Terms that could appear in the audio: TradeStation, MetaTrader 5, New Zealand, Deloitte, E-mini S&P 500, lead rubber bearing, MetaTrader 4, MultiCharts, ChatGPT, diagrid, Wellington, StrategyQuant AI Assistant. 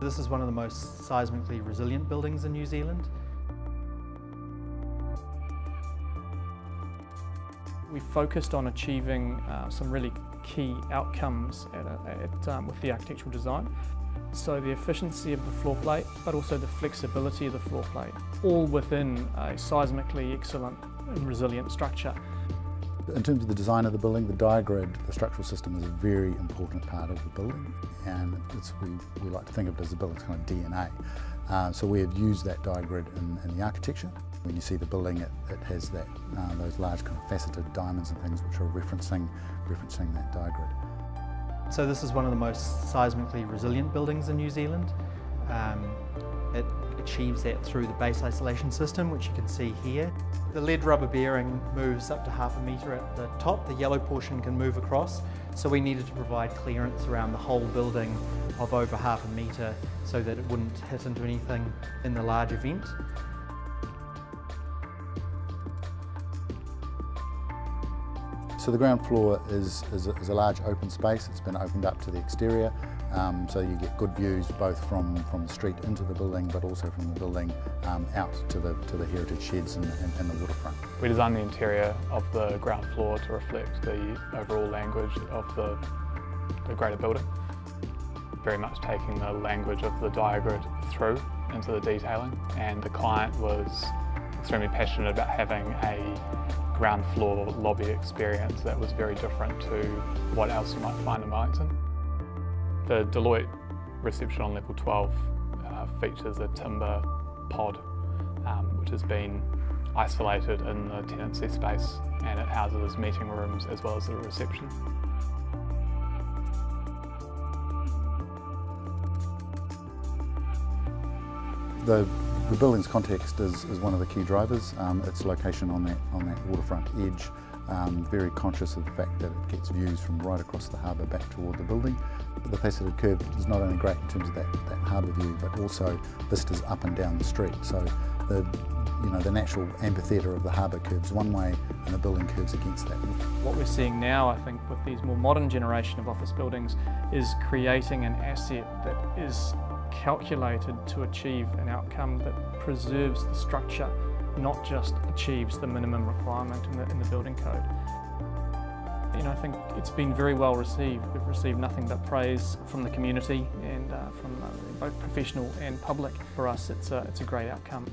This is one of the most seismically resilient buildings in New Zealand. We focused on achieving some really key outcomes with the architectural design. So the efficiency of the floor plate, but also the flexibility of the floor plate, all within a seismically excellent and resilient structure. In terms of the design of the building, the diagrid, the structural system, is a very important part of the building, and we like to think of it as the building's kind of DNA. So we have used that diagrid in the architecture. When you see the building, it has that, those large kind of faceted diamonds and things which are referencing that diagrid. So this is one of the most seismically resilient buildings in New Zealand. It achieves that through the base isolation system, which you can see here. The lead rubber bearing moves up to 1/2 metre at the top. The yellow portion can move across, so we needed to provide clearance around the whole building of over 1/2 metre so that it wouldn't hit into anything in the large event. So the ground floor is a large open space. It's been opened up to the exterior. So you get good views both from the street into the building, but also from the building out to the heritage sheds and the waterfront. We designed the interior of the ground floor to reflect the overall language of the greater building, very much taking the language of the diagrid through into the detailing, and the client was extremely passionate about having a ground floor lobby experience that was very different to what else you might find in Wellington. The Deloitte reception on level 12 features a timber pod which has been isolated in the tenancy space, and it houses meeting rooms as well as the reception. The building's context is one of the key drivers. Its location on that waterfront edge, very conscious of the fact that it gets views from right across the harbour back toward the building. The faceted curve is not only great in terms of that harbour view, but also vistas up and down the street. So the natural amphitheatre of the harbour curves one way and the building curves against that. What we're seeing now, I think, with these more modern generation of office buildings is creating an asset that is calculated to achieve an outcome that preserves the structure, not just achieves the minimum requirement in the building code. I think it's been very well received. We've received nothing but praise from the community and from both professional and public. For us, it's a great outcome.